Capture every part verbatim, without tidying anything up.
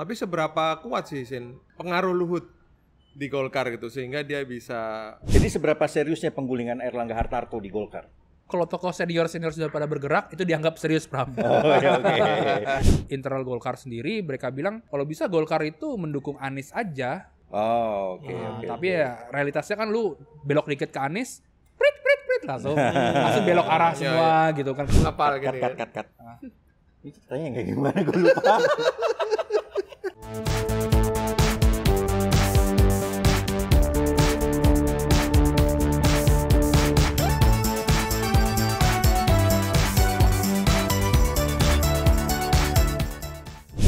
Tapi seberapa kuat sih, Sin, pengaruh Luhut di Golkar gitu sehingga dia bisa. Jadi seberapa seriusnya penggulingan Airlangga Hartarto di Golkar? Kalau tokoh senior-senior sudah pada bergerak, itu dianggap serius, Pram. Oh, ya, okay. Internal Golkar sendiri, mereka bilang kalau bisa Golkar itu mendukung Anies aja. Oh, oke. Okay, nah, okay, tapi okay. ya realitasnya kan lu belok dikit ke Anies, prit, prit, prit, langsung. langsung belok arah semua ya, ya. gitu kan. Apal gitu ya. Kat, kat, kat. Nah. Ini ceritanya kayak gimana, gue lupa.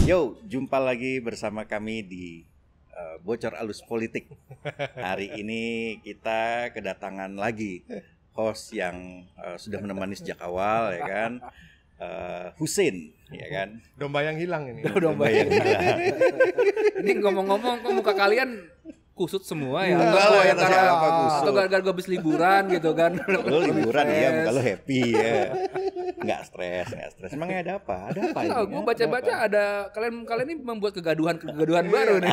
Yo, jumpa lagi bersama kami di uh, Bocor Alus Politik. Hari ini kita kedatangan lagi host yang uh, sudah menemani sejak awal, ya kan, uh, Husin, ya kan. Domba yang hilang ini. Domba yang hilang. Ini ngomong-ngomong, kok muka kalian kusut semua ya? Enggak lah, ya, atau gara-gara gue habis liburan gitu kan? Lo liburan ya, muka lo happy ya. Nggak stres, nggak stres. Emangnya ada apa? Ada apa? Nah, gue baca-baca ada kalian kalian ini membuat kegaduhan-kegaduhan baru nih.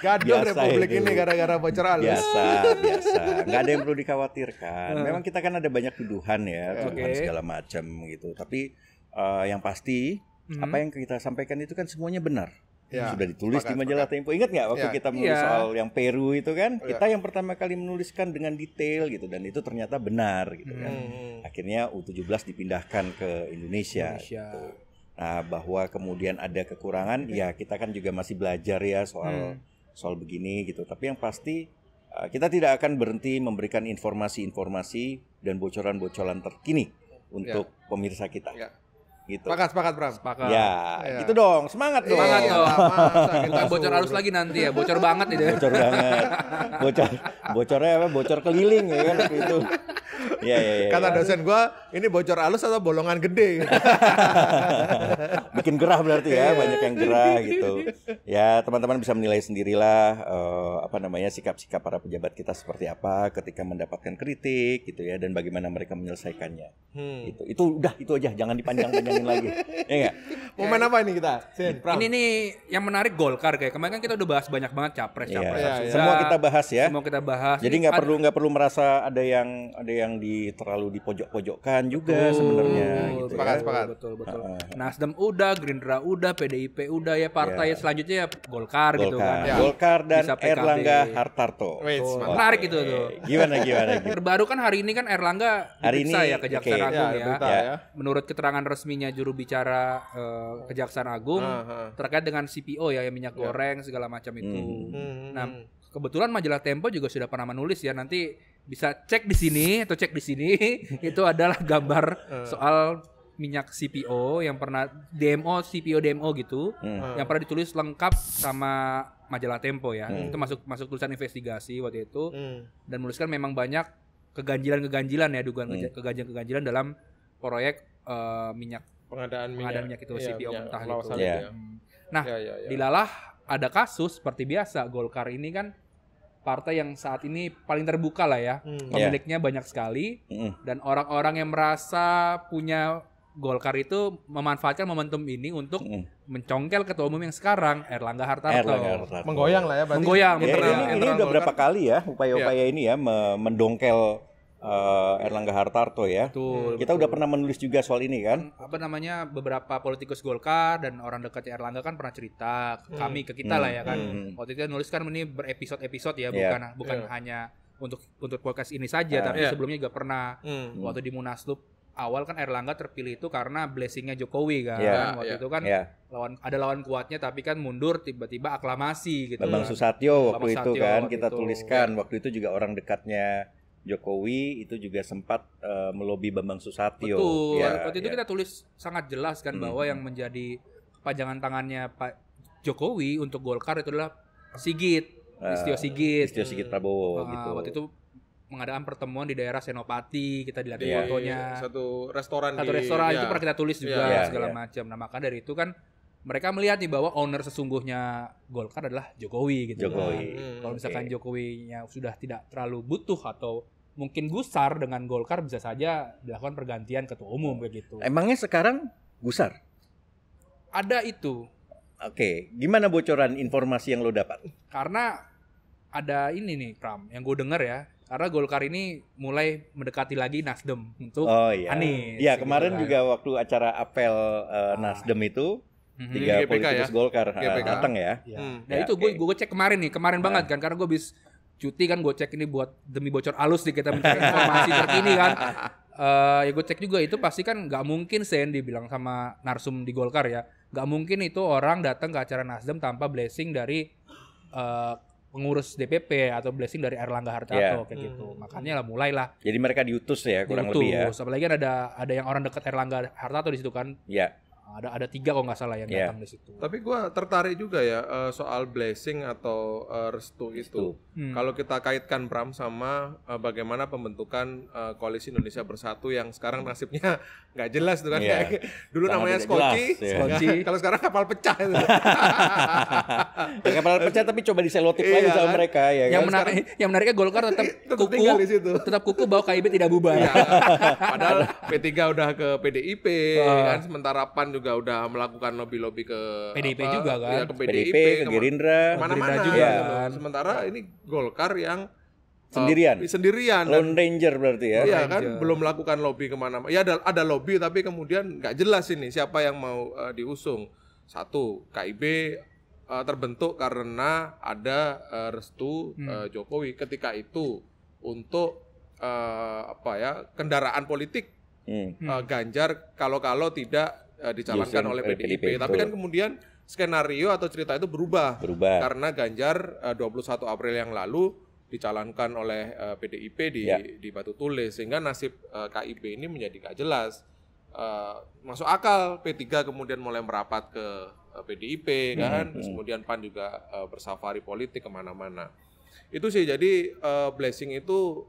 Gaduh Republik ini gara-gara bocor alus. Biasa, biasa. Nggak ada yang perlu dikhawatirkan. Memang kita kan ada banyak tuduhan ya, tuduhan okay. segala macam gitu. Tapi uh, yang pasti hmm. apa yang kita sampaikan itu kan semuanya benar. Ya, sudah ditulis pakat, di majalah pakat. Tempo. Ingat nggak waktu ya. kita menulis ya. soal yang Peru itu kan, ya. kita yang pertama kali menuliskan dengan detail gitu, dan itu ternyata benar gitu hmm. kan. Akhirnya U tujuh belas dipindahkan ke Indonesia. Indonesia. Gitu. Nah, bahwa kemudian ada kekurangan, ya, ya kita kan juga masih belajar ya soal hmm. soal begini gitu. Tapi yang pasti kita tidak akan berhenti memberikan informasi-informasi dan bocoran-bocoran terkini untuk ya. pemirsa kita. Ya. Gitu. Sepakat, sepakat, Bram. Sepakat. Ya, ya, gitu dong. Semangat dong. Semangat dong. Ya, masa kita bocor halus lagi nanti ya. Bocor banget nih. Bocor banget. Bocor, bocornya apa? Bocor keliling ya kan itu. Ya, ya, ya. Kata dosen gua, ini bocor halus atau bolongan gede. Bikin gerah berarti ya, banyak yang gerah gitu. Ya, teman-teman bisa menilai sendirilah uh, apa namanya sikap-sikap para pejabat kita seperti apa ketika mendapatkan kritik gitu ya, dan bagaimana mereka menyelesaikannya. Hmm. Itu, itu udah itu aja, jangan dipanjang-panjang. lagi. Ya, momen apa ini kita? Sin, ini nih yang menarik Golkar kayak. Kemarin kan kita udah bahas banyak banget capres, yeah. capres. Yeah, yeah. Semua kita bahas ya. Semua kita bahas. Jadi nggak perlu nggak perlu merasa ada yang ada yang di terlalu dipojok-pojokkan juga sebenarnya. Gitu sepakat, ya. sepakat. Betul, betul. Uh, Nasdem udah, Gerindra udah, P D I P udah ya, partai yeah. selanjutnya ya Golkar, Golkar gitu kan. Yeah. Golkar dan Airlangga Hartarto. Oh, menarik okay. itu tuh. Gimana gimana? Gitu. Terbaru kan hari ini kan Airlangga diperiksa ya Kejaksaan okay. Agung ya. ya. ya. Menurut keterangan resminya juru bicara uh, Kejaksaan Agung uh, uh. terkait dengan C P O ya, ya minyak yeah. goreng segala macam itu. Mm. Mm. Nah, kebetulan majalah Tempo juga sudah pernah menulis ya, nanti bisa cek di sini atau cek di sini itu adalah gambar uh. soal minyak C P O yang pernah D M O, C P O D M O gitu, mm. yang pernah ditulis lengkap sama majalah Tempo ya. Mm. Itu masuk masuk tulisan investigasi waktu itu mm. dan menuliskan memang banyak keganjilan-keganjilan ya, dugaan mm. keganjilan-keganjilan dalam proyek uh, minyak pengadaan minyak, pengadaan minyak itu iya, C P O minyak, mentah gitu. Yeah. Nah, yeah, yeah, yeah. dilalah ada kasus seperti biasa. Golkar ini kan partai yang saat ini paling terbuka lah ya, mm. pemiliknya yeah. banyak sekali mm. dan orang-orang yang merasa punya Golkar itu memanfaatkan momentum ini untuk mm. mencongkel ketua umum yang sekarang Airlangga Hartarto. Airlangga Hartarto. Menggoyang lah ya berarti. Menggoyang. Yeah, yeah. Ini, ini udah berapa kali ya upaya-upaya yeah. ini ya mendongkel Uh, Airlangga Hartarto ya. Betul, kita betul. udah pernah menulis juga soal ini kan. Apa namanya beberapa politikus Golkar dan orang dekatnya Airlangga kan pernah cerita ke hmm. kami ke kita hmm. lah ya kan. Hmm. Waktu itu nulis kan ini berepisode-episode ya, yeah. bukan bukan yeah. hanya untuk untuk podcast ini saja, uh, tapi yeah. sebelumnya juga pernah hmm. waktu di Munaslub awal kan Airlangga terpilih itu karena blessingnya Jokowi kan. Yeah. kan? Waktu yeah. itu kan yeah. lawan ada lawan kuatnya tapi kan mundur tiba-tiba aklamasi gitu. Bambang Susatyo kan. waktu Bambang Susatyo, itu kan kita itu. tuliskan yeah. waktu itu juga orang dekatnya Jokowi itu juga sempat uh, melobi Bambang Susatyo. Betul. Ya, waktu itu ya. kita tulis sangat jelas kan hmm. bahwa yang menjadi panjangan tangannya Pak Jokowi untuk Golkar itu adalah Sigit, uh, Istio Sigit, Istio Sigit Prabowo. Hmm. Gitu. Waktu itu mengadakan pertemuan di daerah Senopati, kita dilihat yeah. fotonya. Satu restoran. Satu restoran di, itu ya. pernah kita tulis juga yeah. segala yeah. macam. Nah maka dari itu kan mereka melihat nih bahwa owner sesungguhnya Golkar adalah Jokowi gitu. Jokowi. Nah, hmm, kalau misalkan okay. Jokowinya sudah tidak terlalu butuh atau mungkin gusar dengan Golkar, bisa saja dilakukan pergantian ketua umum begitu. Emangnya sekarang gusar? Ada itu. Oke, gimana bocoran informasi yang lo dapat? Karena ada ini nih, Pram, yang gue dengar ya. Karena Golkar ini mulai mendekati lagi Nasdem untuk oh, iya. Anies. Iya, kemarin gitu juga kan. Waktu acara apel uh, ah. Nasdem itu tiga hmm, politikus ya? Golkar datang ya. Ya. Hmm. Nah ya, itu gue okay. gue cek kemarin nih, kemarin nah. banget kan, karena gue habis cuti kan, gue cek ini buat demi bocor alus nih, kita mencari informasi terkini kan. Uh, ya gue cek juga, itu pasti kan nggak mungkin Sen dibilang sama narsum di Golkar ya, nggak mungkin itu orang datang ke acara Nasdem tanpa blessing dari uh, pengurus D P P atau blessing dari Airlangga Hartarto yeah. kayak hmm. gitu. Makanya lah mulailah. Jadi mereka diutus ya kurang diutus. lebih ya. Apalagi kan ada ada yang orang dekat Airlangga Hartarto di situ kan. Iya. Yeah. Ada ada tiga kalau nggak salah yang yeah. datang di situ. Tapi gue tertarik juga ya uh, soal blessing atau uh, restu, restu itu. Hmm. Kalau kita kaitkan Pram sama uh, bagaimana pembentukan uh, koalisi Indonesia Bersatu yang sekarang nasibnya nggak jelas tuh kan. Yeah. Dulu sangat namanya skoci, yeah. kalau sekarang kapal pecah. ya, kapal pecah tapi coba diselotip lagi iya, sama mereka ya. Yang kan? menarik, yang menariknya Golkar tetap kuku, tetap kuku bahwa K I B tidak bubar. Ya. Padahal P tiga udah ke P D I P oh. kan, sementara PAN juga udah melakukan lobby-lobby ke P D I P apa, juga kan, ya, ke P D I P, P D I P ke Gerindra, kemana-mana juga. Ya. Kan. Sementara ini Golkar yang sendirian, uh, sendirian, Lone Ranger berarti ya. Iya kan, belum melakukan lobby kemana-mana. Ya ada ada lobby tapi kemudian nggak jelas ini siapa yang mau uh, diusung. Satu, K I B uh, terbentuk karena ada uh, restu hmm. uh, Jokowi ketika itu untuk uh, apa ya kendaraan politik hmm. uh, Ganjar kalau-kalau tidak dicalonkan oleh P D I P, tapi kan kemudian skenario atau cerita itu berubah, berubah. Karena Ganjar dua puluh satu April yang lalu dicalonkan oleh P D I P di, ya. di Batu Tulis, sehingga nasib K I B ini menjadi gak jelas. Masuk akal P tiga kemudian mulai merapat ke P D I P kan, hmm, kemudian PAN juga bersafari politik kemana-mana. Itu sih, jadi blessing itu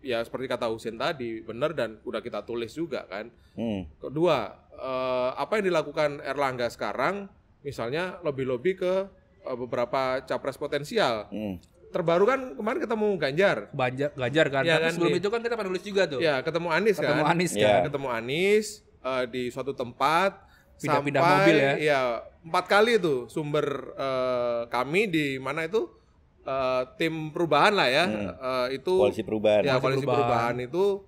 ya seperti kata Husin tadi, benar dan udah kita tulis juga kan. Hmm. Kedua, Uh, apa yang dilakukan Airlangga sekarang, misalnya lobby-lobby ke uh, beberapa capres potensial. Hmm. Terbaru kan kemarin ketemu Ganjar. Banjar, Ganjar kan. Ya, kan sebelum nih. itu kan kita penulis juga tuh. Ya, ketemu Anies ketemu kan. Ketemu Anies kan. Ya. Ketemu Anies uh, di suatu tempat. Pindah-pindah mobil ya. Iya, empat kali itu sumber uh, kami di mana itu uh, tim perubahan lah ya. Hmm. Uh, itu koalisi perubahan. Ya, koalisi perubahan. perubahan itu.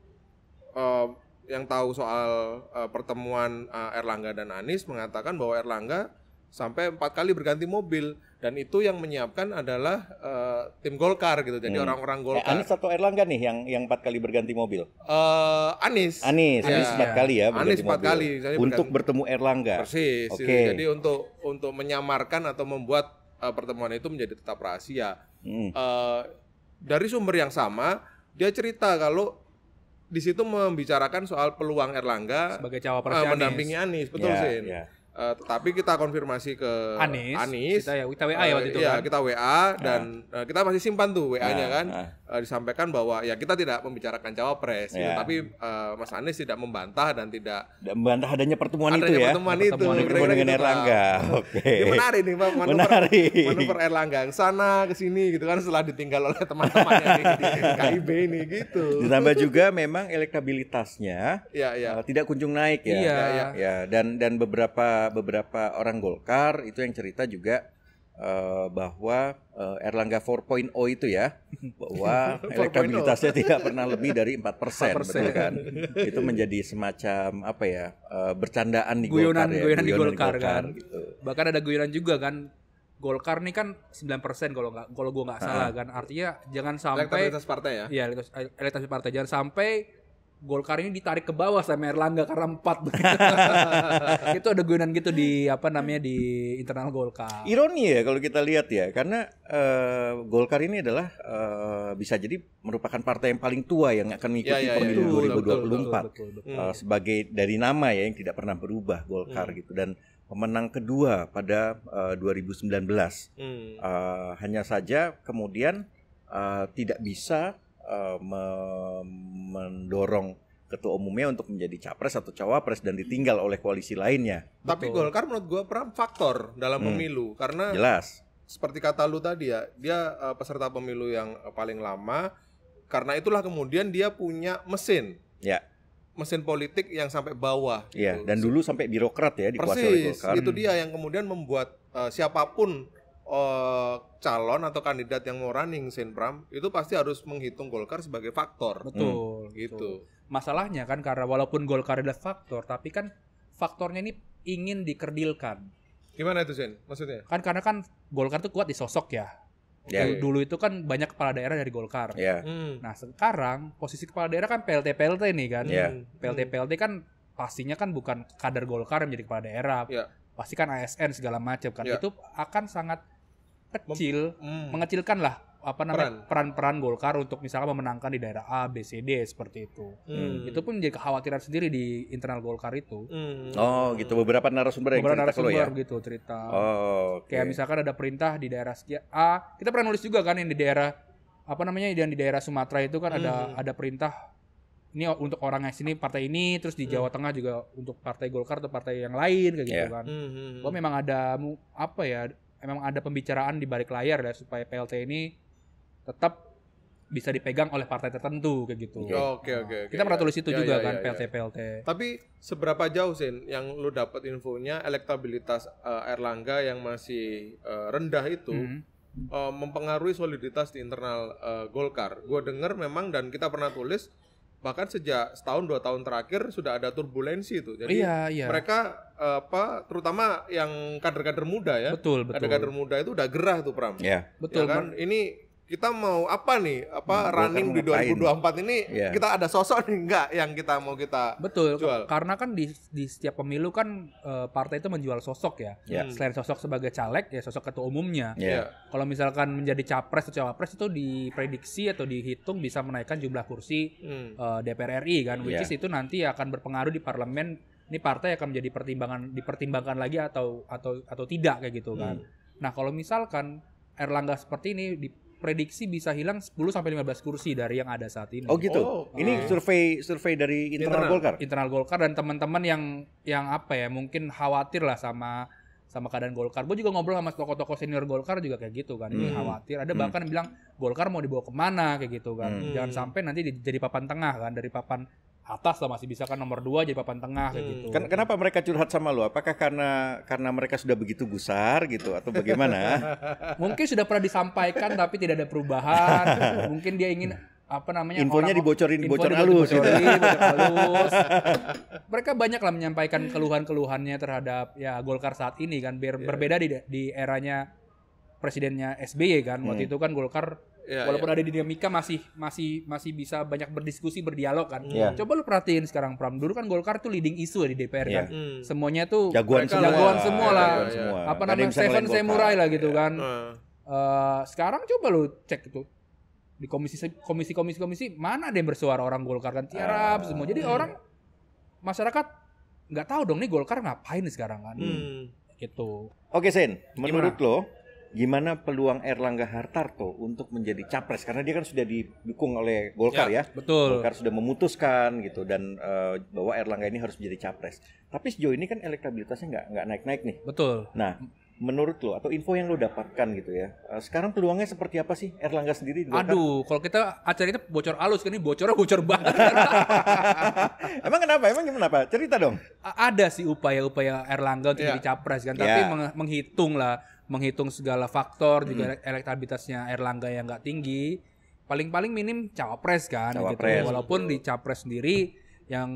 Uh, yang tahu soal uh, pertemuan uh, Airlangga dan Anies mengatakan bahwa Airlangga sampai empat kali berganti mobil, dan itu yang menyiapkan adalah uh, tim Golkar gitu. Jadi hmm. orang-orang Golkar. Eh, Anies atau Airlangga nih yang yang empat kali berganti mobil? Uh, Anies. Anies. Anies empat ya. kali ya. Anies empat kali. Untuk berganti, bertemu Airlangga. Persis. Okay. Jadi untuk untuk menyamarkan atau membuat uh, pertemuan itu menjadi tetap rahasia. Hmm. Uh, dari sumber yang sama dia cerita kalau di situ membicarakan soal peluang Airlangga sebagai cawapres uh, mendampingi Anies, betul yeah, Sin. Yeah. Uh, tapi kita konfirmasi ke Anies. Anies kita, ya, kita W A ya waktu itu. Uh, iya, kan? kita W A nah. dan uh, kita masih simpan tuh W A-nya nah, kan. Nah. Uh, disampaikan bahwa ya kita tidak membicarakan cawapres, yeah. gitu. Tapi uh, Mas Anies tidak membantah dan tidak tidak membantah adanya pertemuan adanya itu ya. Pertemuan itu, pertemuan itu pertemuan dengan Airlangga. Oke. Okay. Ya, menarik nih, Pak. Menarik. Manuver Airlangga ke sana ke sini gitu kan, setelah ditinggal oleh teman-temannya di K I B ini gitu. Ditambah juga memang elektabilitasnya ya, ya. Uh, tidak kunjung naik ya. Iya, ya. ya. Dan dan beberapa beberapa orang Golkar itu yang cerita juga uh, bahwa uh, Airlangga empat titik nol itu ya, bahwa elektabilitasnya tidak pernah lebih dari empat persen, empat persen. Betul kan? Itu menjadi semacam apa ya, uh, bercandaan di guyonan, Golkar ya, guyonan, guyonan di Golkar, di Golkar kan. Gitu. Bahkan ada guyonan juga kan. Golkar nih kan sembilan persen kalau nggak kalau gue nggak salah kan. Artinya jangan sampai elektabilitas partai ya. Iya, elektabilitas partai jangan sampai Golkar ini ditarik ke bawah sama Airlangga karena empat. Itu ada guyonan gitu di apa namanya di internal Golkar. Ironi ya kalau kita lihat ya, karena uh, Golkar ini adalah uh, bisa jadi merupakan partai yang paling tua yang akan mengikuti ya, ya, pemilu ya, ya, dua ribu dua puluh empat betul, betul, betul, betul. Uh, sebagai dari nama ya yang tidak pernah berubah Golkar hmm. gitu, dan pemenang kedua pada uh, dua ribu sembilan belas. Hmm. Uh, hanya saja kemudian uh, tidak bisa Uh, me- mendorong ketua umumnya untuk menjadi capres atau cawapres dan ditinggal oleh koalisi lainnya. Tapi betul. Golkar menurut gue Pram faktor dalam hmm. pemilu karena jelas seperti kata lu tadi ya, dia uh, peserta pemilu yang paling lama, karena itulah kemudian dia punya mesin. Ya. mesin politik yang sampai bawah. Iya, gitu. Dan dulu sampai birokrat ya dikuasai oleh Golkar. Persis, itu dia yang kemudian membuat uh, siapapun uh, calon atau kandidat yang mau running Sinpram itu pasti harus menghitung Golkar sebagai faktor. Betul, hmm. gitu. Masalahnya kan karena walaupun Golkar adalah faktor, tapi kan faktornya ini ingin dikerdilkan. Gimana itu Sen? Maksudnya? Kan karena kan Golkar itu kuat di sosok ya. Yeah. Dulu, dulu itu kan banyak kepala daerah dari Golkar. Yeah. Hmm. Nah sekarang posisi kepala daerah kan P L T P L T nih kan. Yeah. P L T P L T kan pastinya kan bukan kader Golkar yang menjadi kepala daerah. Yeah. Pasti kan A S N segala macam kan. Yeah. Itu akan sangat kecil, Mem- mengecilkan lah apa namanya peran. peran-peran Golkar untuk misalnya memenangkan di daerah A, B, C, D seperti itu. Hmm. Itu pun menjadi kekhawatiran sendiri di internal Golkar itu. Hmm. Oh gitu, beberapa narasumber yang beberapa cerita narasumber ya? Gitu cerita. Oh, okay. Kayak misalkan ada perintah di daerah A, kita pernah nulis juga kan yang di daerah apa namanya yang di daerah Sumatera itu kan hmm. ada ada perintah ini untuk orang yang sini partai ini, terus di Jawa hmm. Tengah juga untuk partai Golkar atau partai yang lain kayak yeah. gitu kan. Hmm. Bahwa memang ada apa ya, memang ada pembicaraan di balik layar ya supaya P L T ini tetap bisa dipegang oleh partai tertentu kayak gitu. Oke okay, oke okay, oke. Okay, kita pernah tulis itu ya, juga ya, kan ya, P L T ya. P L T. Tapi seberapa jauh Sin yang lu dapat infonya elektabilitas uh, Airlangga yang masih uh, rendah itu hmm. uh, mempengaruhi soliditas di internal uh, Golkar. Gua dengar memang dan kita pernah tulis bahkan sejak setahun dua tahun terakhir sudah ada turbulensi itu. Jadi iya, iya. mereka uh, apa terutama yang kader-kader muda ya. Betul betul. Kader-kader muda itu udah gerah tuh Pram. Iya. Betul ya, kan? Men- Ini kita mau apa nih? Apa nah, running di dua ribu dua puluh empat ini yeah. kita ada sosok nih enggak yang kita mau kita Betul, jual. Karena kan di, di setiap pemilu kan e, partai itu menjual sosok ya. Yeah. Selain sosok sebagai caleg ya sosok ketua umumnya. Yeah. Kalau misalkan menjadi capres atau cawapres itu diprediksi atau dihitung bisa menaikkan jumlah kursi mm. e, D P R R I kan, which yeah. is itu nanti akan berpengaruh di parlemen. Ini partai akan menjadi pertimbangan dipertimbangkan lagi atau atau atau tidak kayak gitu kan. Mm. Nah, kalau misalkan Airlangga seperti ini di prediksi bisa hilang sepuluh sampai lima belas kursi dari yang ada saat ini. Oh gitu. Oh, ini uh, survei survei dari internal, internal Golkar. Internal Golkar dan teman-teman yang yang apa ya mungkin khawatir lah sama sama keadaan Golkar. Gue juga ngobrol sama tokoh-tokoh senior Golkar juga kayak gitu kan. Hmm. Khawatir. Ada bahkan hmm. bilang Golkar mau dibawa kemana kayak gitu kan. Hmm. Jangan sampai nanti jadi papan tengah kan, dari papan atas lah masih bisa kan nomor dua jadi papan tengah kayak hmm. gitu. Ken- kenapa mereka curhat sama lu? Apakah karena karena mereka sudah begitu gusar gitu atau bagaimana? Mungkin sudah pernah disampaikan tapi tidak ada perubahan. Mungkin dia ingin apa namanya infonya dibocorin info bocor halus gitu. Mereka banyak lah menyampaikan keluhan-keluhannya terhadap ya Golkar saat ini kan ber- yeah. berbeda di di eranya presidennya S B Y kan. Waktu hmm. itu kan Golkar Ya, walaupun ya. ada dinamika masih masih masih bisa banyak berdiskusi berdialog kan. Ya. Coba lu perhatiin sekarang Pram, dulu kan Golkar tuh leading issue di D P R ya. kan. Hmm. Semuanya tuh jagoan semua, jagoan semua ya, lah. Ya, ya. Apa namanya Seven Samurai lah gitu ya. kan. Uh. Uh, sekarang coba lu cek itu di komisi komisi komisi komisi mana ada yang bersuara orang Golkar kan tiarap uh. semua. Jadi hmm. orang masyarakat nggak tahu dong nih Golkar ngapain sekarang kan. Hmm. Gitu. Oke Sen, menurut Gimana? Lo gimana peluang Airlangga Hartarto untuk menjadi capres karena dia kan sudah didukung oleh Golkar ya, ya. Betul. Golkar sudah memutuskan gitu dan uh, bahwa Airlangga ini harus menjadi capres. Tapi sejauh ini kan elektabilitasnya nggak nggak naik-naik nih. Betul. Nah, menurut lo atau info yang lo dapatkan gitu ya, uh, sekarang peluangnya seperti apa sih Airlangga sendiri? Golkar? Aduh, kalau kita acaranya bocor alus kan ini bocornya bocor banget. Emang kenapa? Emang kenapa? Cerita dong. A- ada sih upaya-upaya Airlangga untuk ya. jadi capres kan, tapi ya. meng- menghitung lah. menghitung segala faktor hmm. juga elektabilitasnya Airlangga yang nggak tinggi, paling-paling minim cawapres kan, cawapres, gitu. Walaupun betul. Di capres sendiri yang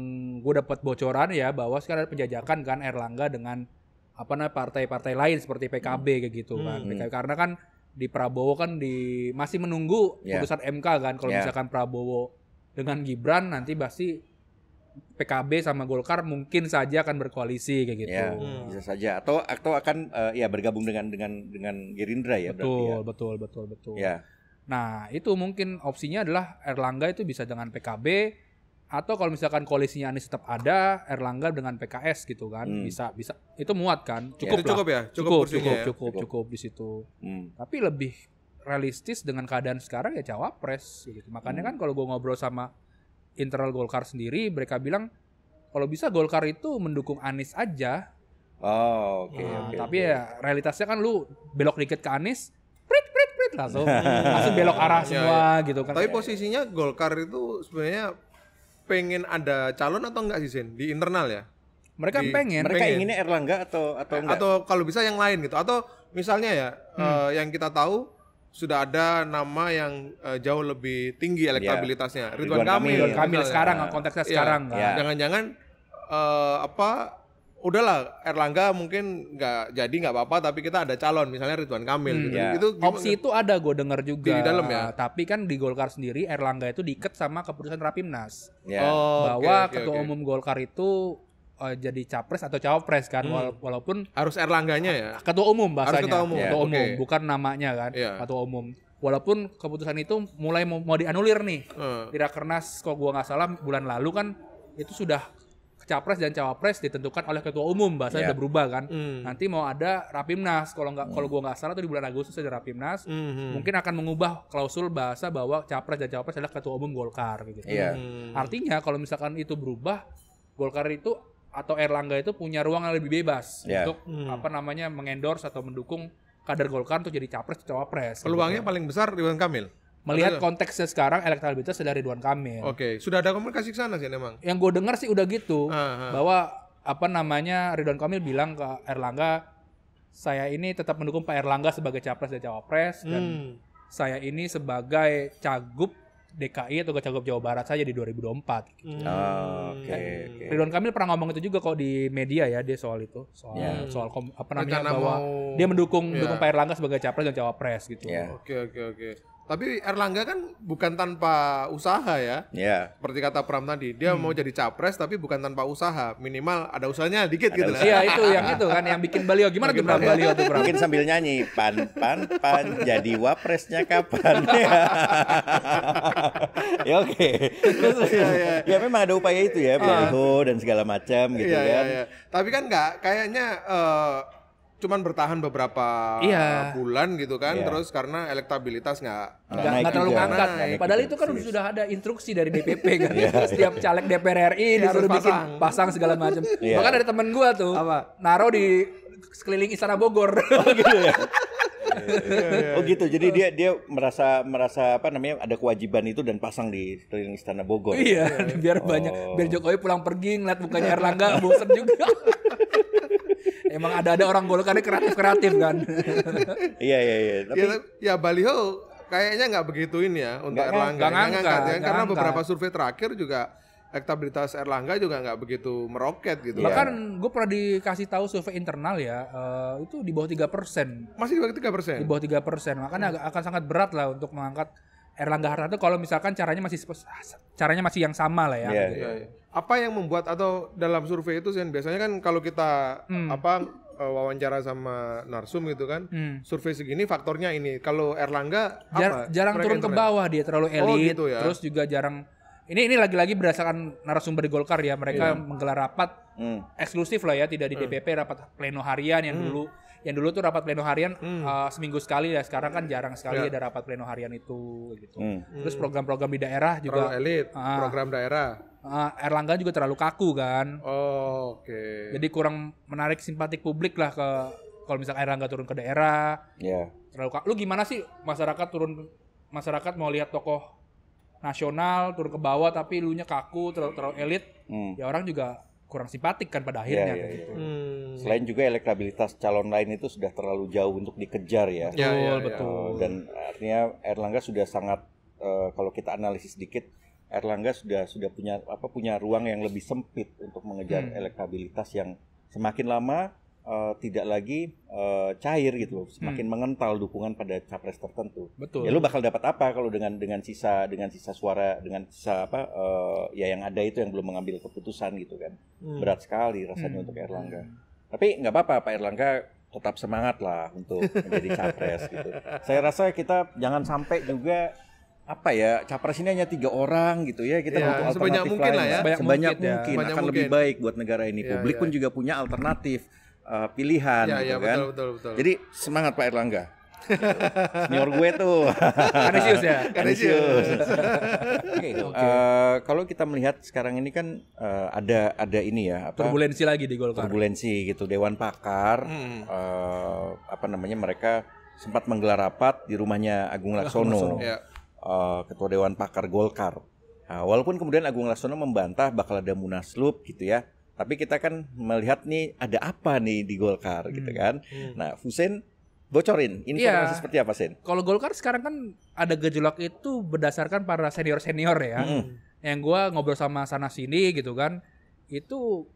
gue dapat bocoran ya bahwa sekarang ada penjajakan kan Airlangga dengan apa namanya partai-partai lain seperti P K B hmm. kayak gitu kan, hmm. karena kan di Prabowo kan di masih menunggu yeah. putusan M K kan, kalau yeah. misalkan Prabowo dengan Gibran nanti pasti P K B sama Golkar mungkin saja akan berkoalisi kayak gitu. Ya, hmm. bisa saja atau atau akan uh, ya bergabung dengan dengan dengan Gerindra ya. Betul, ya. betul, betul, betul. Ya. Nah, itu mungkin opsinya adalah Airlangga itu bisa dengan P K B atau kalau misalkan koalisinya Anies tetap ada, Airlangga dengan P K S gitu kan. Hmm. Bisa bisa itu muat kan. Cukup ya, cukup ya. Cukup cukup cukup, ya. cukup, cukup di situ. Hmm. Tapi lebih realistis dengan keadaan sekarang ya cawapres gitu. Makanya hmm. kan kalau gue ngobrol sama internal Golkar sendiri, mereka bilang kalau bisa Golkar itu mendukung Anies aja. Oh, oke. Okay, nah, okay, tapi okay. ya realitasnya kan lu belok dikit ke Anies, prit prit prit langsung langsung belok arah semua ya, ya. gitu kan. Tapi posisinya Golkar itu sebenarnya pengen ada calon atau enggak sih Sen? Di internal ya? Mereka di, pengen. Mereka pengen. Inginnya Airlangga atau atau enggak? Atau kalau bisa yang lain gitu. Atau misalnya ya hmm. uh, yang kita tahu sudah ada nama yang uh, jauh lebih tinggi elektabilitasnya. Yeah. Ridwan, Ridwan Kamil. Ridwan Kamil ya. sekarang nah. konteksnya sekarang. Yeah. Yeah. Jangan-jangan uh, apa udahlah Airlangga mungkin nggak jadi nggak apa-apa tapi kita ada calon misalnya Ridwan Kamil hmm, gitu. Ya. Itu opsi itu ada gue dengar juga di dalam ya. Tapi kan di Golkar sendiri Airlangga itu diikat sama keputusan Rapimnas. Ya. Oh, bahwa okay, okay, ketua okay. umum Golkar itu uh, jadi capres atau cawapres kan hmm. walaupun harus Airlangganya ya. Ketua umum bahasanya. Harus ketua umum, yeah. ketua umum okay. bukan namanya kan. Yeah. Ketua umum. Walaupun keputusan itu mulai mau, mau dianulir nih. Hmm. Rakernas kalau gue nggak salah bulan lalu kan itu sudah capres dan cawapres ditentukan oleh ketua umum, bahasanya yeah. udah berubah kan. Mm. Nanti mau ada rapimnas, kalau nggak mm. kalau gue nggak salah tuh di bulan Agustus ada rapimnas, mm-hmm. mungkin akan mengubah klausul bahasa bahwa capres dan cawapres adalah ketua umum Golkar gitu. Yeah. Mm. Artinya kalau misalkan itu berubah, Golkar itu atau Airlangga itu punya ruang yang lebih bebas yeah. untuk mm. apa namanya mengendorse atau mendukung kader Golkar untuk jadi capres dan cawapres. Peluangnya gitu. Paling besar Ridwan Kamil. Melihat konteksnya sekarang elektabilitas dari Ridwan Kamil. Oke, okay. sudah ada komunikasi ke sana sih memang. Yang gue dengar sih udah gitu uh-huh. bahwa apa namanya Ridwan Kamil bilang ke Airlangga, saya ini tetap mendukung Pak Airlangga sebagai capres dan cawapres hmm. dan saya ini sebagai cagup D K I atau cagup Jawa Barat saja di dua ribu dua puluh empat. Gitu. Hmm. Oh, Oke. Okay, okay. Ridwan Kamil pernah ngomong itu juga kok di media ya dia soal itu soal yeah. soal kom, apa namanya Rencana bahwa mau, dia mendukung yeah. mendukung Pak Airlangga sebagai capres dan cawapres gitu. Oke oke oke. Tapi Airlangga kan bukan tanpa usaha ya. Yeah. Seperti kata Pram tadi, dia hmm. mau jadi capres tapi bukan tanpa usaha. Minimal ada usahanya dikit ada gitu usaha. lah. Iya itu yang itu kan yang bikin baliho. Gimana tuh Pram baliho tuh Pram? Mungkin sambil nyanyi pan pan pan jadi wapresnya kapan. Ya oke. okay. ya, ya. ya memang ada upaya itu ya baliho dan segala macam gitu ya, kan. Ya, ya. Tapi kan nggak kayaknya. Uh, cuman bertahan beberapa iya. bulan gitu kan iya. terus karena elektabilitas nggak nggak terlalu ngangkat kan. Padahal itu kan serius. Sudah ada instruksi dari D P P kan yeah, setiap yeah. caleg D P R R I yeah, disuruh bikin pasang, pasang segala macam yeah. bahkan dari temen gua tuh apa? Naruh di sekeliling Istana Bogor oh, gitu ya? Oh gitu, jadi dia dia merasa merasa apa namanya ada kewajiban itu dan pasang di sekeliling Istana Bogor. Iya, biar oh. banyak, biar Jokowi pulang pergi ngeliat mukanya Airlangga bosen juga. Emang ada-ada orang Golkar ini kreatif-kreatif kan. Iya iya iya. Tapi ya, ya baliho kayaknya nggak begituin ya untuk gak, Airlangga. Gak angkat, gak angkat. Karena beberapa survei terakhir juga elektabilitas Airlangga juga nggak begitu meroket gitu. Bahkan ya. Gue pernah dikasih tahu survei internal ya, uh, itu di bawah tiga persen. Masih di bawah tiga persen? Di bawah tiga persen. Makanya hmm. akan sangat berat lah untuk mengangkat Airlangga Hartarto kalau misalkan caranya masih caranya masih yang sama lah ya. Yeah. Gitu. Yeah, yeah. Apa yang membuat atau dalam survei itu sih biasanya kan kalau kita hmm. apa wawancara sama narsum gitu kan hmm. survei segini faktornya ini kalau Airlangga Jar- apa jarang turun internet? Ke bawah dia terlalu elit oh, gitu ya? Terus juga jarang ini ini lagi-lagi berdasarkan narasumber di Golkar ya mereka yeah. menggelar rapat hmm. eksklusif lah ya tidak di hmm. D P P rapat pleno harian yang hmm. dulu yang dulu tuh rapat pleno harian hmm. uh, seminggu sekali ya sekarang kan jarang sekali yeah. ada rapat pleno harian itu gitu hmm. terus program-program di daerah juga terlalu elit uh, program daerah Uh, Airlangga juga terlalu kaku kan. Oh, oke. Okay. Jadi kurang menarik simpatik publik lah ke kalau misalnya Airlangga turun ke daerah. Iya. Yeah. Terlalu kaku. Lu gimana sih masyarakat turun masyarakat mau lihat tokoh nasional turun ke bawah tapi lu nya kaku, terlalu terlalu elit. Mm. Ya orang juga kurang simpatik kan pada akhirnya yeah, yeah, gitu. Yeah. Hmm. Selain juga elektabilitas calon lain itu sudah terlalu jauh untuk dikejar ya. Betul, yeah, yeah, betul. Yeah, yeah. Dan artinya Airlangga sudah sangat uh, kalau kita analisis sedikit Airlangga sudah sudah punya apa punya ruang yang lebih sempit untuk mengejar hmm. elektabilitas yang semakin lama uh, tidak lagi uh, cair gitu loh, semakin hmm. mengental dukungan pada capres tertentu. Betul. Ya lu bakal dapat apa kalau dengan dengan sisa dengan sisa suara dengan sisa apa uh, ya yang ada itu yang belum mengambil keputusan gitu kan. Hmm. Berat sekali rasanya hmm. untuk Airlangga. Tapi nggak apa-apa Pak Airlangga tetap semangat lah untuk menjadi capres gitu. Saya rasa kita jangan sampai juga apa ya capres ini hanya tiga orang gitu ya kita butuh ya, alternatif mungkin lain lah ya. sebanyak, sebanyak mungkin, mungkin ya. akan mungkin. lebih baik buat negara ini ya, publik ya. pun juga punya alternatif uh, pilihan ya, gitu ya, kan betul, betul, betul. Jadi semangat Pak Airlangga gitu. Senior gue tuh Kanisius ya Kanisius okay, okay. uh, kalau kita melihat sekarang ini kan uh, ada ada ini ya apa, turbulensi lagi di Golkar turbulensi gitu Dewan Pakar hmm. uh, apa namanya mereka sempat menggelar rapat di rumahnya Agung Laksono. Agung Laksono. Ya. Ketua Dewan Pakar Golkar Nah, walaupun kemudian Agung Laksono membantah bakal ada Munaslub gitu ya, tapi kita kan melihat nih ada apa nih di Golkar hmm. gitu kan. Hmm. Nah, Fusen bocorin informasi ya, seperti apa, Sen? Kalau Golkar sekarang kan ada gejolak itu berdasarkan para senior-senior ya. Hmm. Yang gue ngobrol sama sana sini gitu kan, itu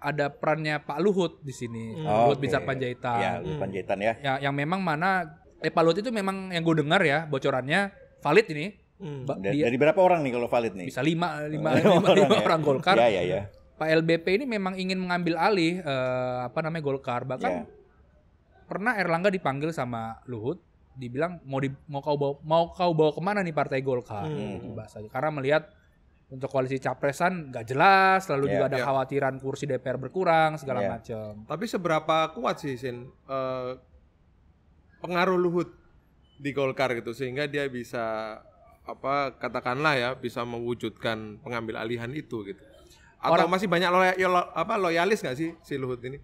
ada perannya Pak Luhut di sini, hmm. Luhut okay. Binsar Pandjaitan. Ya, Luhut Pandjaitan ya. Ya, yang memang mana eh, Pak Luhut itu memang yang gue dengar ya bocorannya valid ini. Hmm. Dia, dari berapa orang nih kalau valid nih? Bisa lima, lima, lima, lima, lima orang ya. Golkar. Ya, ya, ya. Pak L B P ini memang ingin mengambil alih eh, apa namanya Golkar. Bahkan ya. Pernah Airlangga dipanggil sama Luhut, dibilang mau di, mau kau bawa mau kau bawa kemana nih partai Golkar? Hmm. Gitu bahasanya. Karena melihat untuk koalisi capresan nggak jelas, lalu yeah, juga ada yeah. khawatiran kursi D P R berkurang segala yeah. macam. Tapi seberapa kuat sih Sin uh, pengaruh Luhut di Golkar gitu sehingga dia bisa apa katakanlah ya bisa mewujudkan pengambil alihan itu gitu? Atau orang, masih banyak loya, lo, apa loyalis nggak sih si Luhut ini?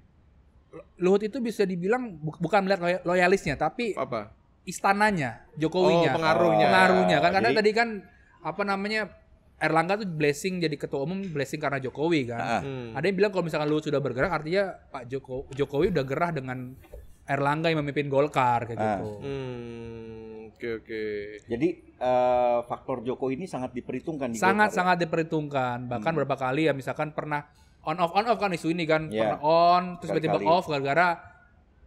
Luhut itu bisa dibilang bu, bukan melihat loyalisnya tapi apa? Istananya, Jokowinya, oh, pengaruhnya, pengaruhnya kan karena jadi, tadi kan apa namanya Airlangga tuh blessing jadi ketua umum, blessing karena Jokowi kan. Hmm. Ada yang bilang kalau misalkan Luhut sudah bergerak, artinya Pak Joko, Jokowi udah gerah dengan Airlangga yang memimpin Golkar kayak ah. gitu. Hmm, oke okay, oke. Okay. Jadi uh, faktor Jokowi ini sangat diperhitungkan di sangat Golkar, sangat ya? Diperhitungkan. Bahkan hmm. beberapa kali ya misalkan pernah on off on off kan isu ini kan, yeah. pernah on terus tiba-tiba off gara-gara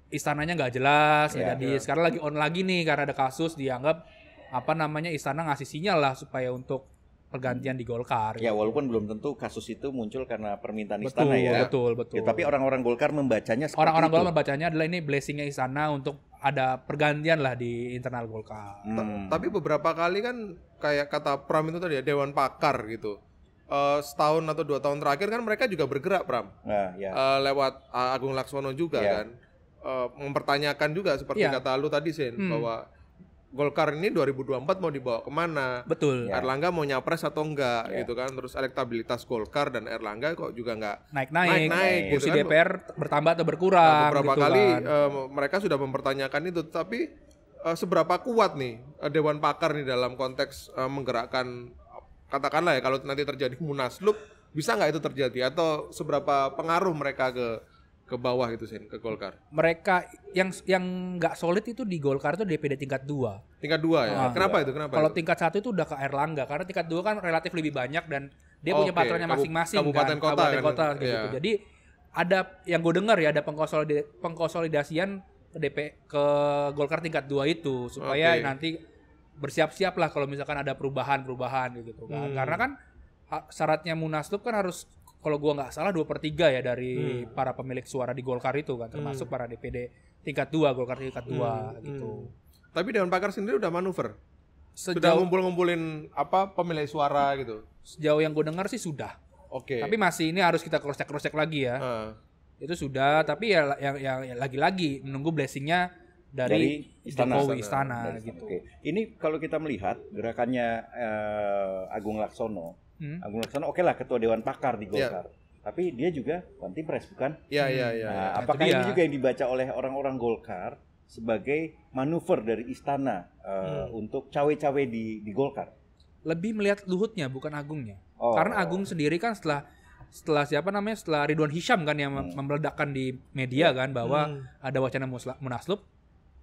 istananya nggak jelas. Yeah, jadi yeah. sekarang lagi on lagi nih karena ada kasus dianggap apa namanya istana ngasih sinyal lah supaya untuk pergantian di Golkar. Ya gitu. Walaupun belum tentu kasus itu muncul karena permintaan betul, istana ya. Betul, betul. Ya, tapi orang-orang Golkar membacanya seperti orang-orang itu. Golkar membacanya adalah ini blessingnya istana untuk ada pergantian lah di internal Golkar. Hmm. Tapi beberapa kali kan kayak kata Pram itu tadi ya, Dewan Pakar gitu. Uh, setahun atau dua tahun terakhir kan mereka juga bergerak Pram. Nah, ya. uh, lewat uh, Agung Laksono juga ya. Kan. Uh, mempertanyakan juga seperti ya. Kata lu tadi Sen hmm. bahwa Golkar ini dua ribu dua puluh empat mau dibawa kemana? Betul. Airlangga ya. Mau nyapres atau enggak ya. Gitu kan? Terus elektabilitas Golkar dan Airlangga kok juga enggak naik-naik. Naik-naik. Kursi gitu kan. D P R bertambah atau berkurang? Nah, beberapa gitu kali kan. uh, mereka sudah mempertanyakan itu, tapi uh, seberapa kuat nih uh, Dewan Pakar nih dalam konteks uh, menggerakkan katakanlah ya kalau nanti terjadi Munaslub bisa nggak itu terjadi atau seberapa pengaruh mereka ke ke bawah gitu Sen, ke Golkar. Mereka yang yang nggak solid itu di Golkar itu D P D tingkat dua. Tingkat dua ya. Nah, kenapa dua. Itu? Kenapa? Kalau itu? Tingkat satu itu udah ke Airlangga karena tingkat dua kan relatif lebih banyak dan dia oh, punya okay. patronnya masing-masing kabupaten kan, kota, kabupaten kota kan. Gitu. Yeah. Jadi ada yang gue dengar ya ada pengkonsolid, pengkonsolidasian ke D P ke Golkar tingkat dua itu supaya okay. nanti bersiap-siap lah kalau misalkan ada perubahan-perubahan gitu kan. Hmm. Karena kan syaratnya Munaslub kan harus kalau gua nggak salah dua per tiga ya dari hmm. para pemilik suara di Golkar itu kan termasuk hmm. para D P D tingkat dua Golkar tingkat dua hmm. gitu. Tapi Dewan Pakar sendiri udah manuver. Sejauh, sudah ngumpul-ngumpulin apa pemilik suara gitu. Sejauh yang gua dengar sih sudah. Oke. Okay. Tapi masih ini harus kita cross check cross check lagi ya. Uh. Itu sudah tapi ya yang yang ya, lagi-lagi menunggu blessingnya dari, dari istana, Jokowi istana, istana, istana gitu. Okay. Ini kalau kita melihat gerakannya eh, Agung Laksono Hmm. Agung Laksono oke okay lah ketua Dewan Pakar di Golkar. Yeah. Tapi dia juga Wantipres bukan? Iya, iya, iya. Nah, apakah ini juga yang dibaca oleh orang-orang Golkar sebagai manuver dari istana uh, hmm. untuk cawe-cawe di, di Golkar? Lebih melihat Luhutnya bukan Agungnya. Oh. Karena Agung sendiri kan setelah setelah siapa namanya? Setelah Ridwan Hisyam kan yang hmm. memeledakkan di media kan bahwa hmm. ada wacana Munaslub.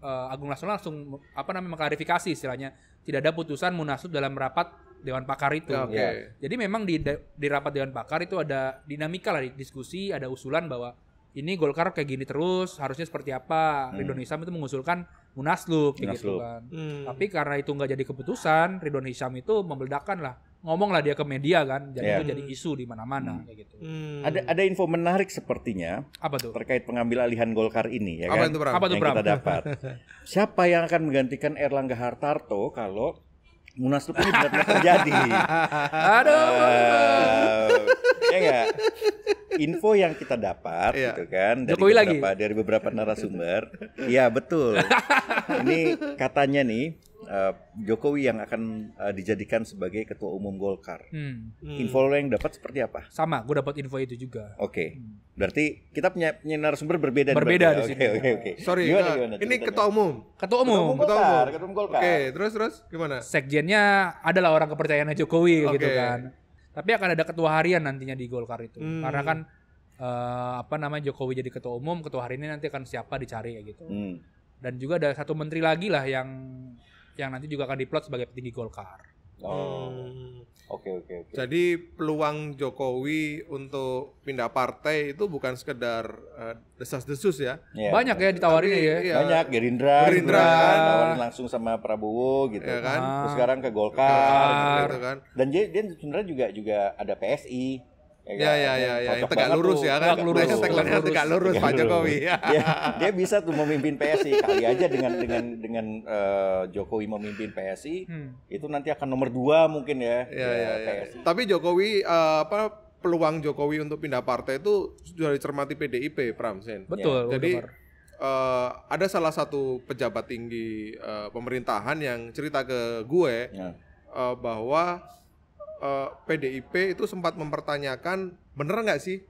Uh, Agung Laksono langsung apa namanya mengklarifikasi istilahnya tidak ada putusan Munaslub dalam rapat Dewan Pakar itu. Okay. Ya. Jadi memang di, di rapat Dewan Pakar itu ada dinamika lah, diskusi, ada usulan bahwa ini Golkar kayak gini terus, harusnya seperti apa. Hmm. Ridwan Hisyam itu mengusulkan Munaslub, Munaslub. Gitu kan. Hmm. Tapi karena itu nggak jadi keputusan, Ridwan Hisyam itu membeledakkan lah, ngomong lah dia ke media kan, jadi yeah. itu jadi isu di mana-mana. Hmm. Kayak gitu. Hmm. Ada ada info menarik sepertinya. Apa tuh? Terkait pengambil alihan Golkar ini ya apa kan. Itu, apa itu, Bram? Yang kita dapat. Siapa yang akan menggantikan Airlangga Hartarto kalau Munaslub ini benar-benar terjadi. Aduh. Uh, ya enggak. Info yang kita dapat iya. gitu kan dari Jokowi beberapa lagi. Dari beberapa narasumber. Iya betul. Ini katanya nih uh, Jokowi yang akan uh, dijadikan sebagai ketua umum Golkar. Hmm. Info lo yang dapat seperti apa? Sama, gue dapat info itu juga. Oke, okay. hmm. Berarti kita punya, punya narasumber berbeda. Berbeda di sini. Oke, oke, oke. Sorry, gimana, gimana, ini ceritanya? Ketua umum. Ketua umum. Ketua umum Golkar. Ketua umum Golkar. Oke, okay, terus terus gimana? Sekjennya adalah orang kepercayaannya Jokowi, okay. gitu kan. Tapi akan ada ketua harian nantinya di Golkar itu, hmm. karena kan uh, apa namanya Jokowi jadi ketua umum, ketua hariannya nanti akan siapa dicari ya gitu. Hmm. Dan juga ada satu menteri lagi lah yang yang nanti juga akan diplot sebagai petinggi Golkar. Oh, oke oke oke. Jadi peluang Jokowi untuk pindah partai itu bukan sekedar uh, desas-desus ya? Yeah, banyak ya ditawarin ya. Iya. Banyak Gerindra, Gerindra ditawarin langsung sama Prabowo gitu ya kan. Terus sekarang ke Golkar, Golkar gitu kan. Dan dia, dia sebenarnya juga juga ada P S I. Ya ya ya ya, yang tegak lurus ya kan. Tegak lurus, tegak lurus Pak Jokowi. Ya. Dia, dia bisa tuh memimpin P S I. Kali aja dengan dengan dengan uh, Jokowi memimpin P S I, hmm. itu nanti akan nomor dua mungkin ya. Ya ya ya. P S I. Tapi Jokowi uh, apa peluang Jokowi untuk pindah partai itu sudah dicermati P D I P, Pramsen. Betul. Ya. Jadi uh, ada salah satu pejabat tinggi uh, pemerintahan yang cerita ke gue ya. uh, bahwa Uh, P D I P itu sempat mempertanyakan bener nggak sih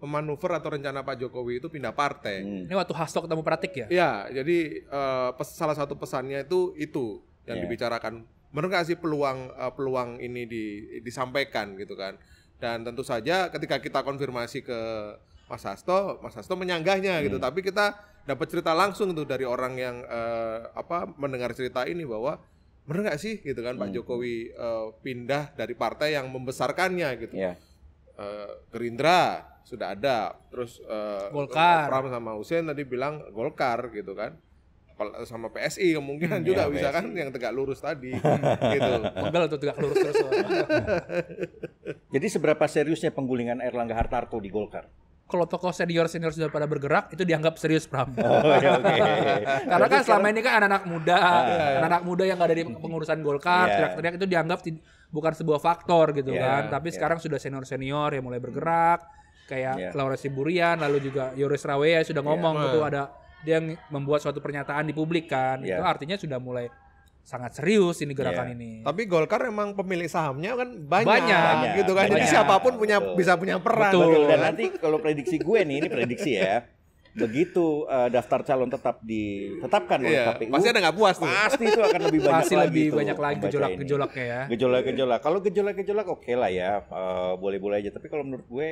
manuver atau rencana Pak Jokowi itu pindah partai. Hmm. Ini waktu Hasto ketemu Pratik ya? Ya, jadi uh, pes- salah satu pesannya itu itu yang yeah. dibicarakan. Bener nggak sih peluang uh, peluang ini di, disampaikan gitu kan? Dan tentu saja ketika kita konfirmasi ke Mas Hasto, Mas Hasto menyanggahnya hmm. gitu. Tapi kita dapat cerita langsung tuh dari orang yang uh, apa mendengar cerita ini bahwa bener gak sih gitu kan hmm. Pak Jokowi uh, pindah dari partai yang membesarkannya gitu. Yeah. Uh, Gerindra sudah ada, terus uh, Golkar. Pram sama Hussein tadi bilang Golkar gitu kan. Sama P S I kemungkinan hmm, juga ya, bisa P S I. Kan yang tegak lurus tadi gitu. Modal tuh tegak lurus terus. Jadi seberapa seriusnya penggulingan Airlangga Hartarto di Golkar? Kalau tokoh senior-senior sudah pada bergerak, itu dianggap serius, Pram. Oh, okay, okay. Karena kan selama ini kan anak-anak muda, ah, anak-anak muda yang nggak ada di pengurusan Golkar, yeah. teriak-teriak itu dianggap tid- bukan sebuah faktor gitu yeah, kan. Tapi yeah. sekarang sudah senior-senior yang mulai bergerak, kayak yeah. Laura Siburian, lalu juga Yoris Raweya sudah ngomong yeah. gitu, ada dia yang membuat suatu pernyataan di publik kan. Yeah. Itu artinya sudah mulai sangat serius ini gerakan yeah. ini. Tapi Golkar emang pemilik sahamnya kan banyak, banyak gitu kan. Banyak. Jadi siapapun punya Betul. Bisa punya peran. Betul. Dan nanti kalau prediksi gue nih, ini prediksi ya. Begitu uh, daftar calon tetap ditetapkan oleh yeah. K P U. Pasti ada nggak puas tuh. Pasti itu akan lebih banyak pasti lagi. Pasti lebih tuh, banyak lagi gejolak-gejolaknya ya. Gejolak-gejolak. Kalau gejolak-gejolak oke okay lah ya. Uh, boleh-boleh aja. Tapi kalau menurut gue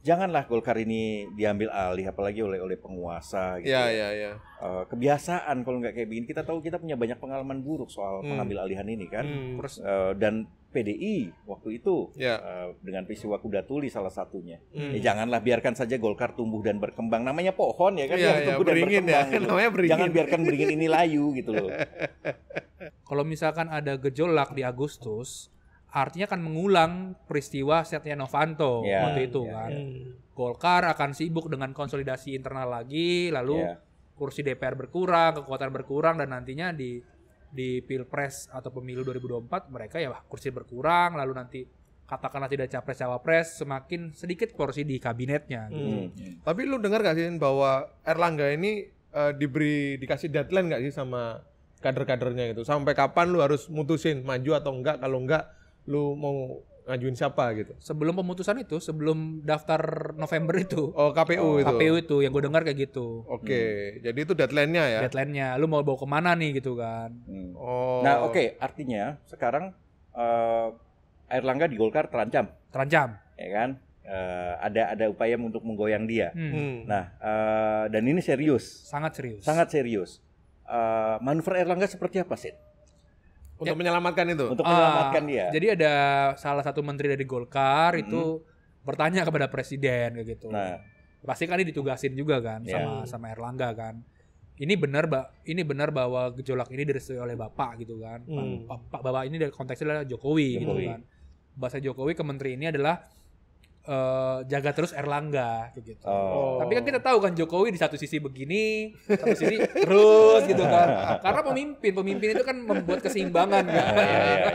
janganlah Golkar ini diambil alih apalagi oleh oleh penguasa gitu. Ya, ya, ya. Uh, kebiasaan kalau nggak kayak begini, kita tahu kita punya banyak pengalaman buruk soal hmm. pengambil alihan ini kan. Hmm. Terus uh, dan P D I waktu itu ya. uh, dengan peristiwa Kuda Tuli salah satunya. Hmm. Ya, janganlah biarkan saja Golkar tumbuh dan berkembang. Namanya pohon ya kan ya, ya, tumbuh beringin, dan berkembang. Ya. Gitu. Jangan biarkan beringin ini layu gitu loh. Kalau misalkan ada gejolak di Agustus, artinya akan mengulang peristiwa Setia Novanto yeah, waktu itu yeah, kan. Yeah. Golkar akan sibuk dengan konsolidasi internal lagi, lalu yeah. kursi D P R berkurang, kekuatan berkurang, dan nantinya di di Pilpres atau Pemilu dua ribu dua puluh empat mereka ya kursi berkurang, lalu nanti katakanlah tidak capres-cawapres, semakin sedikit porsi di kabinetnya. Hmm. Gitu. Hmm. Tapi lu dengar gak sih bahwa Airlangga ini uh, diberi dikasih deadline gak sih sama kader-kadernya gitu? Sampai kapan lu harus mutusin maju atau enggak, kalau enggak lu mau ngajuin siapa gitu? Sebelum pemutusan itu, sebelum daftar November itu. Oh, K P U oh, itu. K P U itu yang gue dengar kayak gitu. Oke, okay. hmm. jadi itu deadline-nya ya. Deadline-nya. Lu mau bawa kemana nih gitu kan? Hmm. Oh. Nah, oke, okay. artinya sekarang uh, Airlangga di Golkar terancam. Terancam. Ya kan? Uh, ada ada upaya untuk menggoyang dia. Hmm. Nah, uh, dan ini serius. Sangat serius. Sangat serius. Uh, manuver Airlangga seperti apa sih? Untuk ya. menyelamatkan itu? Untuk menyelamatkan ah, dia. Jadi ada salah satu menteri dari Golkar mm-hmm. itu bertanya kepada presiden kayak gitu. Nah. Pasti kan ini ditugasin juga kan yeah. sama sama Airlangga kan. Ini benar Pak, ini benar bahwa gejolak ini direstui oleh Bapak gitu kan. Mm. Pak, Pak Bapak ini dari konteksnya adalah Jokowi, Jokowi gitu kan. Bahasa Jokowi ke menteri ini adalah Uh, jaga terus Airlangga gitu. Oh. Tapi kan kita tahu kan Jokowi di satu sisi begini, satu sisi terus gitu kan. Karena pemimpin, pemimpin itu kan membuat keseimbangan kan. Ya, ya, ya, ya.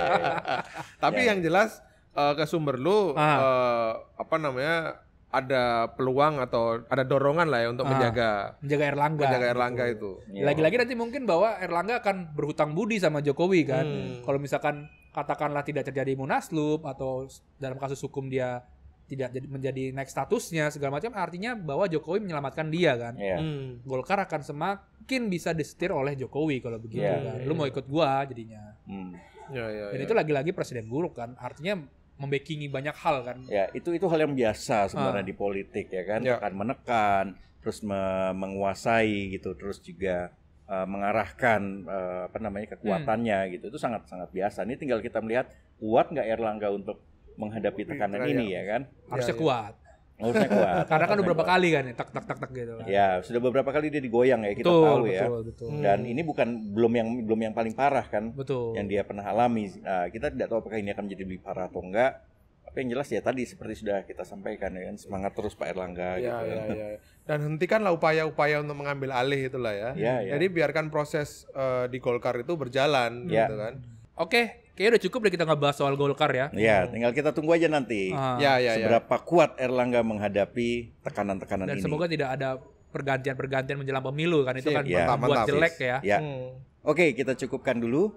Tapi ya. yang jelas uh, ke sumber lu uh, apa namanya ada peluang atau ada dorongan lah ya untuk ah, menjaga menjaga Airlangga. Menjaga Airlangga itu. itu. Lagi-lagi nanti mungkin bahwa Airlangga akan berhutang budi sama Jokowi kan. Hmm. Kalau misalkan katakanlah tidak terjadi Munaslub atau dalam kasus hukum dia tidak jadi menjadi naik statusnya segala macam, artinya bahwa Jokowi menyelamatkan dia kan. Yeah. Hmm. Golkar akan semakin bisa disetir oleh Jokowi kalau begitu yeah, kan. Lu yeah. mau ikut gua jadinya. Hmm. Yeah, yeah, Dan yeah. itu lagi-lagi presiden buruk kan. Artinya membekingi banyak hal kan. Ya, itu itu hal yang biasa sebenarnya ah. di politik ya kan, ya. Akan menekan, terus me- menguasai gitu, terus juga uh, mengarahkan uh, apa namanya kekuatannya hmm. gitu. Itu sangat-sangat biasa. Ini tinggal kita melihat kuat nggak Airlangga untuk menghadapi tekanan ya, ini ya, ya kan. Harusnya ya, ya. kuat. Harusnya kuat. Karena kan beberapa kali kan tak tak tak tak gitu kan. Ya, sudah beberapa kali dia digoyang ya, kita betul, tahu betul, ya. Betul. Dan ini bukan belum yang belum yang paling parah kan. Betul. Yang dia pernah alami. Nah, kita tidak tahu apakah ini akan menjadi lebih parah atau enggak. Tapi yang jelas ya tadi seperti sudah kita sampaikan ya kan, semangat terus Pak Airlangga ya, gitu ya. Ya. Dan hentikanlah upaya-upaya untuk mengambil alih itulah ya. ya, ya. Jadi biarkan proses uh, di Golkar itu berjalan ya. gitu kan. Oke, kayaknya udah cukup deh kita ngebahas soal Golkar ya. Iya, tinggal kita tunggu aja nanti. Ah. Ya, ya, seberapa ya. kuat Airlangga menghadapi tekanan-tekanan dan ini. Dan semoga tidak ada pergantian-pergantian menjelang pemilu kan. Itu Siap. kan ya, buat mantap. jelek ya. ya. Hmm. Oke, kita cukupkan dulu.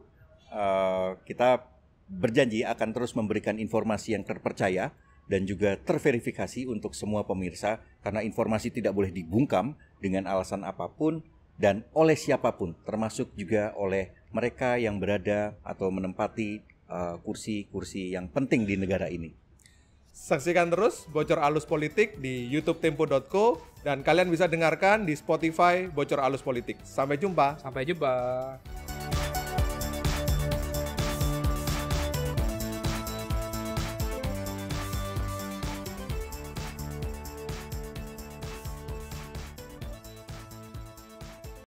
Uh, kita berjanji akan terus memberikan informasi yang terpercaya dan juga terverifikasi untuk semua pemirsa. Karena informasi tidak boleh dibungkam dengan alasan apapun dan oleh siapapun, termasuk juga oleh mereka yang berada atau menempati uh, kursi-kursi yang penting di negara ini. Saksikan terus Bocor Alus Politik di YouTube Tempo dot co dan kalian bisa dengarkan di Spotify Bocor Alus Politik. Sampai jumpa. Sampai jumpa.